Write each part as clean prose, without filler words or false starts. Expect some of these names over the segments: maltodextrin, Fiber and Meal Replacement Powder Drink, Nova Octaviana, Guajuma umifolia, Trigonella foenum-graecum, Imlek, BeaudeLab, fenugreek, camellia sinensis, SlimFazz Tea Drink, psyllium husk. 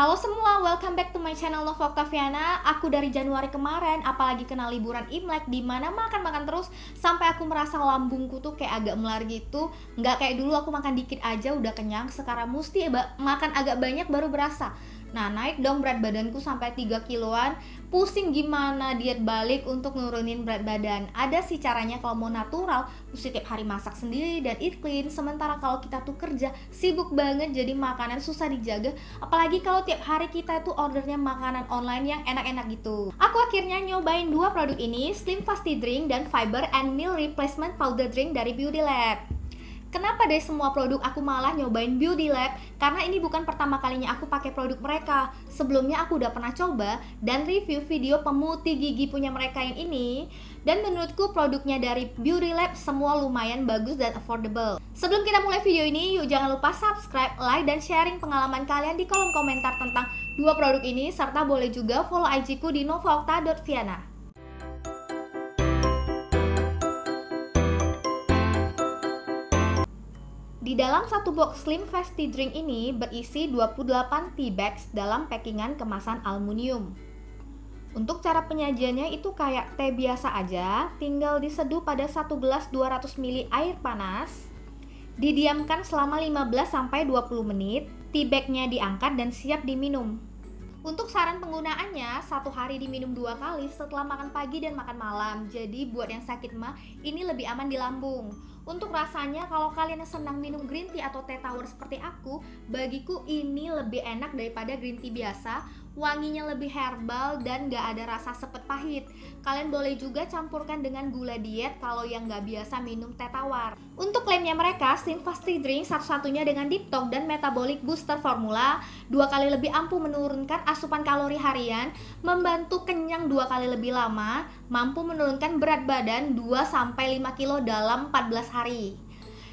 Halo semua, welcome back to my channel Nova Octaviana. Aku dari Januari kemarin, apalagi kena liburan Imlek di mana makan-makan terus sampai aku merasa lambungku tuh kayak agak melar gitu. Nggak kayak dulu aku makan dikit aja udah kenyang, sekarang mesti makan agak banyak baru berasa. Nah, naik dong berat badanku sampai 3 kiloan. Pusing gimana diet balik untuk nurunin berat badan. Ada sih caranya, kalau mau natural mesti tiap hari masak sendiri dan eat clean. Sementara kalau kita tuh kerja sibuk banget, jadi makanan susah dijaga. Apalagi kalau tiap hari kita tuh ordernya makanan online yang enak-enak gitu. Aku akhirnya nyobain dua produk ini, SlimFazz Tea Drink dan Fiber and Meal Replacement Powder Drink dari BeaudeLab. Kenapa dari semua produk aku malah nyobain BeaudeLab? Karena ini bukan pertama kalinya aku pakai produk mereka. Sebelumnya aku udah pernah coba dan review video pemutih gigi punya mereka yang ini. Dan menurutku produknya dari BeaudeLab semua lumayan bagus dan affordable. Sebelum kita mulai video ini, yuk jangan lupa subscribe, like, dan sharing pengalaman kalian di kolom komentar tentang dua produk ini. Serta boleh juga follow IG ku di novaocta.viana. Di dalam satu box SlimFazz Tea Drink ini berisi 28 tea bags dalam packingan kemasan aluminium. Untuk cara penyajiannya itu kayak teh biasa aja, tinggal diseduh pada 1 gelas 200 ml air panas, didiamkan selama 15-20 menit, tea bagnya diangkat dan siap diminum. Untuk saran penggunaannya, satu hari diminum 2 kali setelah makan pagi dan makan malam. Jadi buat yang sakit mah, ini lebih aman di lambung. Untuk rasanya, kalau kalian senang minum green tea atau teh tawar seperti aku, bagiku ini lebih enak daripada green tea biasa. Wanginya lebih herbal dan gak ada rasa sepet pahit. Kalian boleh juga campurkan dengan gula diet kalau yang gak biasa minum teh tawar. Untuk klaimnya mereka, SlimFazz Tea Drink satu-satunya dengan detox dan metabolic booster formula, 2 kali lebih ampuh menurunkan asupan kalori harian, membantu kenyang 2 kali lebih lama, mampu menurunkan berat badan 2-5 kilo dalam 14 hari.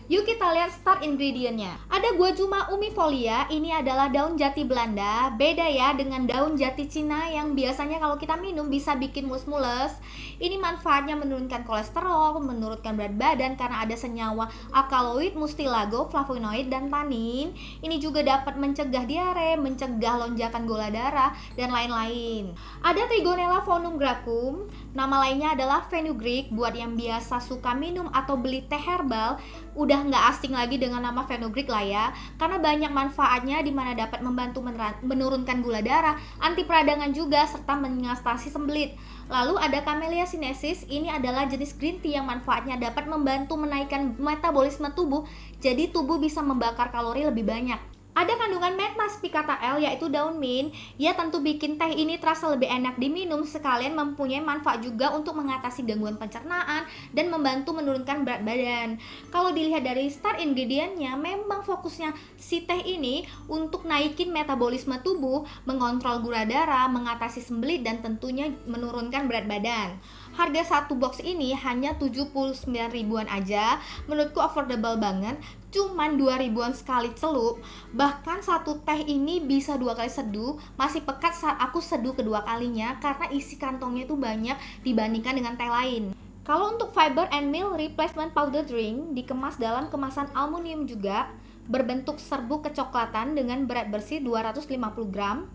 Yuk kita lihat start ingredientnya. Ada Guajuma umifolia, ini adalah daun jati Belanda. Beda ya dengan daun jati Cina yang biasanya kalau kita minum bisa bikin mules-mules. Ini manfaatnya menurunkan kolesterol, menurunkan berat badan karena ada senyawa alkaloid, mustilago, flavonoid, dan tanin. Ini juga dapat mencegah diare, mencegah lonjakan gula darah, dan lain-lain. Ada Trigonella foenum-graecum, nama lainnya adalah fenugreek. Buat yang biasa suka minum atau beli teh herbal, udah nggak asing lagi dengan nama fenugreek lah ya, karena banyak manfaatnya dimana dapat membantu menurunkan gula darah, anti peradangan juga, serta mengatasi sembelit. Lalu ada camellia sinensis, ini adalah jenis green tea yang manfaatnya dapat membantu menaikkan metabolisme tubuh, jadi tubuh bisa membakar kalori lebih banyak. Ada kandungan metmas pikata L, yaitu daun mint. Ya tentu bikin teh ini terasa lebih enak diminum, sekalian mempunyai manfaat juga untuk mengatasi gangguan pencernaan dan membantu menurunkan berat badan. Kalau dilihat dari start ingredientnya, memang fokusnya si teh ini untuk naikin metabolisme tubuh, mengontrol gula darah, mengatasi sembelit, dan tentunya menurunkan berat badan. Harga satu box ini hanya 79 ribuan aja, menurutku affordable banget. Cuman 2 ribuan sekali celup. Bahkan satu teh ini bisa 2 kali seduh. Masih pekat saat aku seduh kedua kalinya karena isi kantongnya itu banyak dibandingkan dengan teh lain. Kalau untuk Fiber and Meal Replacement Powder Drink, dikemas dalam kemasan aluminium juga, berbentuk serbuk kecoklatan dengan berat bersih 250 gram.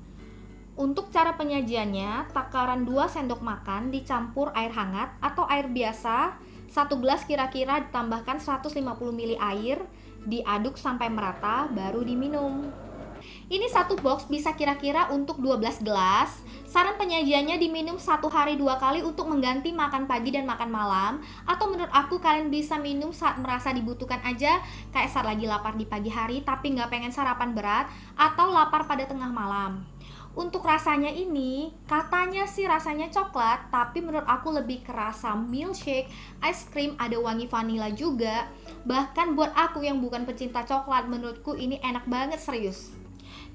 Untuk cara penyajiannya, takaran 2 sendok makan dicampur air hangat atau air biasa, 1 gelas kira-kira, ditambahkan 150 ml air, diaduk sampai merata, baru diminum. Ini satu box bisa kira-kira untuk 12 gelas. Saran penyajiannya diminum satu hari 2 kali untuk mengganti makan pagi dan makan malam. Atau menurut aku kalian bisa minum saat merasa dibutuhkan aja, kayak saat lagi lapar di pagi hari tapi nggak pengen sarapan berat, atau lapar pada tengah malam. Untuk rasanya ini, katanya sih rasanya coklat, tapi menurut aku lebih kerasa milkshake, ice cream, ada wangi vanila juga. Bahkan buat aku yang bukan pecinta coklat, menurutku ini enak banget serius.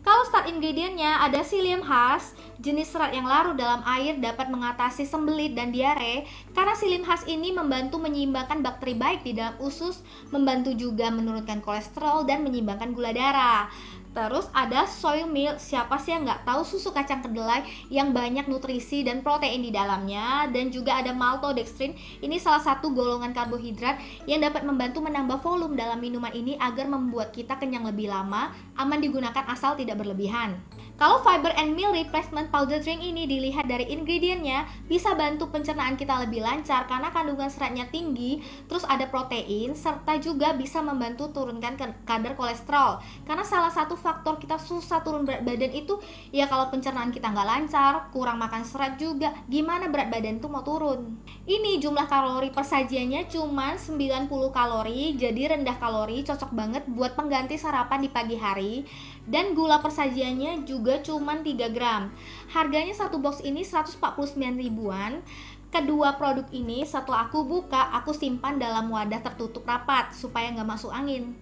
Kalau start ingredientnya, ada psyllium husk, jenis serat yang larut dalam air dapat mengatasi sembelit dan diare. Karena psyllium husk ini membantu menyeimbangkan bakteri baik di dalam usus, membantu juga menurunkan kolesterol dan menyeimbangkan gula darah. Terus ada soy milk, siapa sih yang nggak tahu susu kacang kedelai yang banyak nutrisi dan protein di dalamnya. Dan juga ada maltodextrin, ini salah satu golongan karbohidrat yang dapat membantu menambah volume dalam minuman ini agar membuat kita kenyang lebih lama, aman digunakan asal tidak berlebihan. Kalau Fiber and Meal Replacement Powder Drink ini dilihat dari ingredientnya, bisa bantu pencernaan kita lebih lancar karena kandungan seratnya tinggi, terus ada protein, serta juga bisa membantu turunkan kadar kolesterol. Karena salah satu faktor kita susah turun berat badan itu, ya kalau pencernaan kita nggak lancar, kurang makan serat juga, gimana berat badan tuh mau turun? Ini jumlah kalori persajiannya cuma 90 kalori, jadi rendah kalori, cocok banget buat pengganti sarapan di pagi hari. Dan gula persajiannya juga cuman 3 gram. Harganya satu box ini 149.000-an. Kedua produk ini setelah aku buka, aku simpan dalam wadah tertutup rapat supaya nggak masuk angin.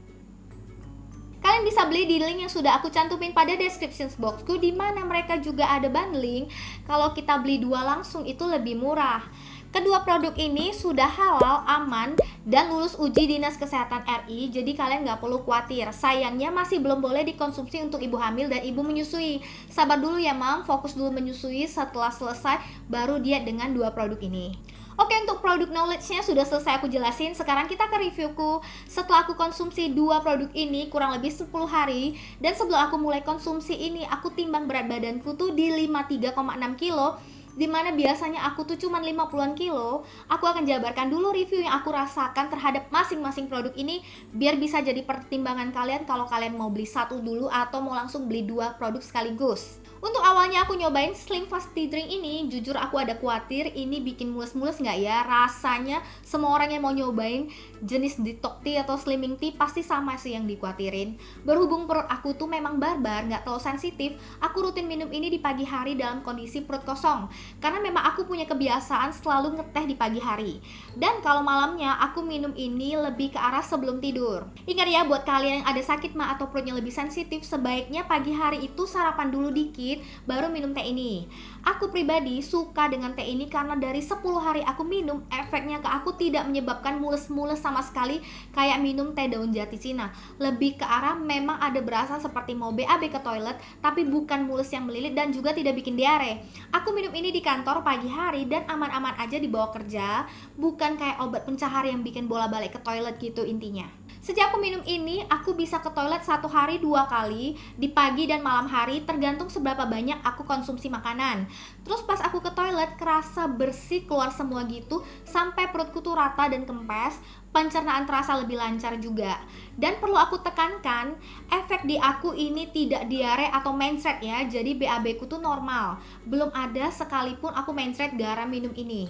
Kalian bisa beli di link yang sudah aku cantumin pada description boxku, di mana mereka juga ada bundling. Kalau kita beli dua langsung itu lebih murah. Kedua produk ini sudah halal, aman, dan lulus uji Dinas Kesehatan RI, jadi kalian nggak perlu khawatir. Sayangnya masih belum boleh dikonsumsi untuk ibu hamil dan ibu menyusui. Sabar dulu ya mam, fokus dulu menyusui, setelah selesai baru diet dengan dua produk ini. Oke, untuk produk knowledge-nya sudah selesai aku jelasin. Sekarang kita ke reviewku. Setelah aku konsumsi dua produk ini kurang lebih 10 hari, dan sebelum aku mulai konsumsi ini, aku timbang berat badanku tuh di 53,6 kilo, dimana biasanya aku tuh cuman 50-an kilo. Aku akan jabarkan dulu review yang aku rasakan terhadap masing-masing produk ini, biar bisa jadi pertimbangan kalian kalau kalian mau beli satu dulu atau mau langsung beli dua produk sekaligus. Untuk awalnya aku nyobain SlimFazz Tea Drink ini, jujur aku ada khawatir ini bikin mules-mules nggak ya? Rasanya semua orang yang mau nyobain jenis detox tea atau slimming tea pasti sama sih yang dikhawatirin. Berhubung perut aku tuh memang barbar, nggak terlalu sensitif, aku rutin minum ini di pagi hari dalam kondisi perut kosong. Karena memang aku punya kebiasaan selalu ngeteh di pagi hari. Dan kalau malamnya aku minum ini lebih ke arah sebelum tidur. Ingat ya, buat kalian yang ada sakit mah atau perutnya lebih sensitif, sebaiknya pagi hari itu sarapan dulu dikit, baru minum teh ini. Aku pribadi suka dengan teh ini karena dari 10 hari aku minum, efeknya ke aku tidak menyebabkan mules-mules sama sekali kayak minum teh daun jati Cina. Lebih ke arah memang ada berasa seperti mau BAB ke toilet, tapi bukan mules yang melilit dan juga tidak bikin diare. Aku minum ini di kantor pagi hari dan aman-aman aja dibawa kerja, bukan kayak obat pencahar yang bikin bolak-balik ke toilet gitu intinya. Sejak aku minum ini, aku bisa ke toilet satu hari 2 kali, di pagi dan malam hari, tergantung seberapa banyak aku konsumsi makanan. Terus pas aku ke toilet, kerasa bersih keluar semua gitu, sampai perutku tuh rata dan kempes. Pencernaan terasa lebih lancar juga. Dan perlu aku tekankan, efek di aku ini tidak diare atau mencret ya, jadi BAB ku tuh normal, belum ada sekalipun aku mencret gara minum ini.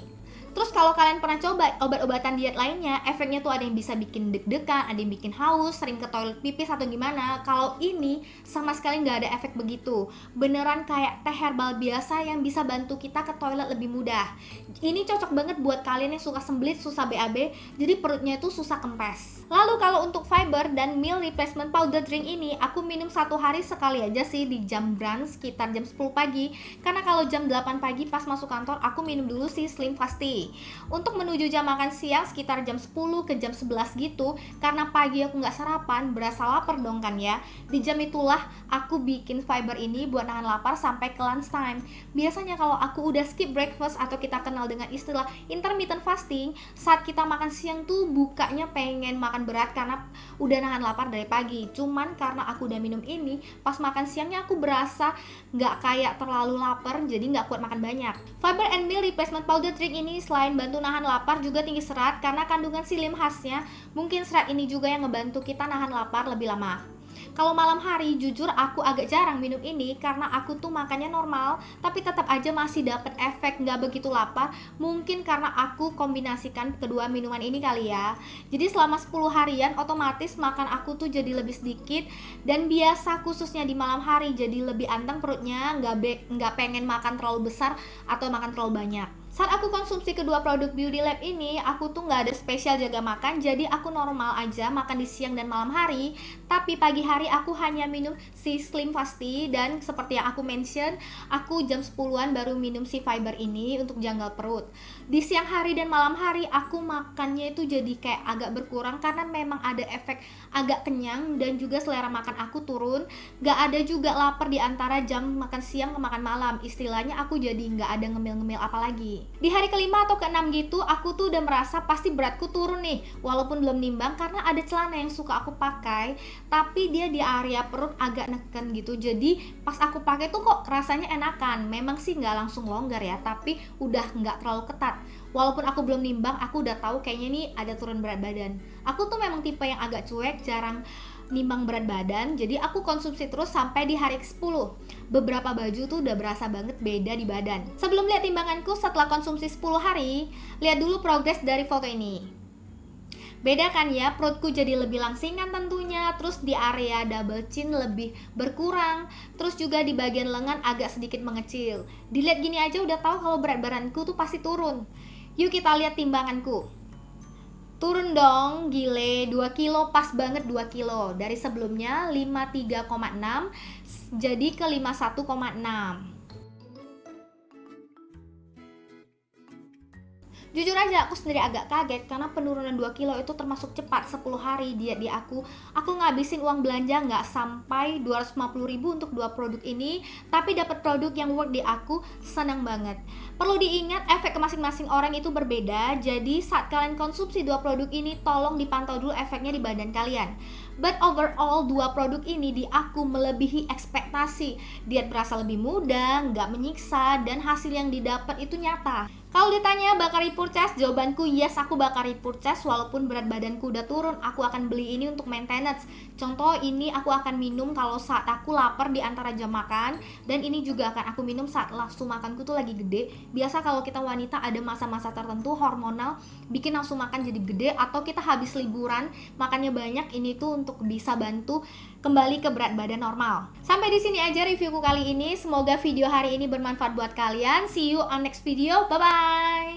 Terus kalau kalian pernah coba obat-obatan diet lainnya, efeknya tuh ada yang bisa bikin deg-degan, ada yang bikin haus, sering ke toilet pipis atau gimana. Kalau ini sama sekali nggak ada efek begitu. Beneran kayak teh herbal biasa yang bisa bantu kita ke toilet lebih mudah. Ini cocok banget buat kalian yang suka sembelit, susah BAB, jadi perutnya itu susah kempes. Lalu kalau untuk fiber dan meal replacement powder drink ini, aku minum satu hari sekali aja sih di jam brunch sekitar jam 10 pagi. Karena kalau jam 8 pagi pas masuk kantor, aku minum dulu sih SlimFazz Tea. Untuk menuju jam makan siang sekitar jam 10 ke jam 11 gitu, karena pagi aku nggak sarapan, berasa lapar dong kan ya. Di jam itulah aku bikin fiber ini buat nahan lapar sampai ke lunch time. Biasanya kalau aku udah skip breakfast atau kita kenal dengan istilah intermittent fasting, saat kita makan siang tuh bukanya pengen makan berat karena udah nahan lapar dari pagi. Cuman karena aku udah minum ini, pas makan siangnya aku berasa nggak kayak terlalu lapar, jadi nggak kuat makan banyak. Fiber and Meal Replacement Powder Drink ini selain bantu nahan lapar juga tinggi serat, karena kandungan psyllium husknya. Mungkin serat ini juga yang ngebantu kita nahan lapar lebih lama. Kalau malam hari, jujur aku agak jarang minum ini karena aku tuh makannya normal, tapi tetap aja masih dapat efek nggak begitu lapar. Mungkin karena aku kombinasikan kedua minuman ini kali ya. Jadi selama 10 harian otomatis makan aku tuh jadi lebih sedikit, dan biasa khususnya di malam hari jadi lebih anteng perutnya, nggak pengen makan terlalu besar atau makan terlalu banyak. Saat aku konsumsi kedua produk BeaudeLab ini, aku tuh nggak ada spesial jaga makan, jadi aku normal aja makan di siang dan malam hari. Tapi pagi hari aku hanya minum si SlimFazz Tea, dan seperti yang aku mention, aku jam 10-an baru minum si fiber ini untuk janggal perut. Di siang hari dan malam hari aku makannya itu jadi kayak agak berkurang karena memang ada efek agak kenyang, dan juga selera makan aku turun. Nggak ada juga lapar di antara jam makan siang ke makan malam, istilahnya aku jadi nggak ada ngemil-ngemil apalagi. Di hari kelima atau keenam gitu, aku tuh udah merasa pasti beratku turun nih. Walaupun belum nimbang karena ada celana yang suka aku pakai, tapi dia di area perut agak neken gitu. Jadi pas aku pakai tuh kok rasanya enakan. Memang sih nggak langsung longgar ya, tapi udah nggak terlalu ketat. Walaupun aku belum nimbang, aku udah tahu kayaknya nih ada turun berat badan. Aku tuh memang tipe yang agak cuek, jarang nimbang berat badan, jadi aku konsumsi terus sampai di hari ke-10. Beberapa baju tuh udah berasa banget beda di badan. Sebelum lihat timbanganku setelah konsumsi 10 hari, lihat dulu progres dari foto ini. Beda kan ya, perutku jadi lebih langsingan tentunya, terus di area double chin lebih berkurang, terus juga di bagian lengan agak sedikit mengecil. Dilihat gini aja udah tahu kalau berat badanku tuh pasti turun. Yuk kita lihat timbanganku. Turun dong, gile, 2 kilo, pas banget 2 kilo. Dari sebelumnya 53,6 jadi ke 51,6. Jujur aja aku sendiri agak kaget karena penurunan 2 kilo itu termasuk cepat, 10 hari diet di aku. Aku ngabisin uang belanja nggak sampai 250.000 untuk 2 produk ini, tapi dapat produk yang work di aku, senang banget. Perlu diingat efek ke masing-masing orang itu berbeda, jadi saat kalian konsumsi 2 produk ini tolong dipantau dulu efeknya di badan kalian. But overall 2 produk ini di aku melebihi ekspektasi. Diet berasa lebih mudah, nggak menyiksa, dan hasil yang didapat itu nyata. Kalau ditanya bakal repurchase, jawabanku yes, aku bakal repurchase. Walaupun berat badanku udah turun, aku akan beli ini untuk maintenance. Contoh, ini aku akan minum kalau saat aku lapar di antara jam makan, dan ini juga akan aku minum saat nafsu makanku tuh lagi gede. Biasa kalau kita wanita ada masa-masa tertentu hormonal bikin nafsu makan jadi gede, atau kita habis liburan makannya banyak, ini tuh untuk bisa bantu kembali ke berat badan normal. Sampai di sini aja reviewku kali ini. Semoga video hari ini bermanfaat buat kalian. See you on next video. Bye bye.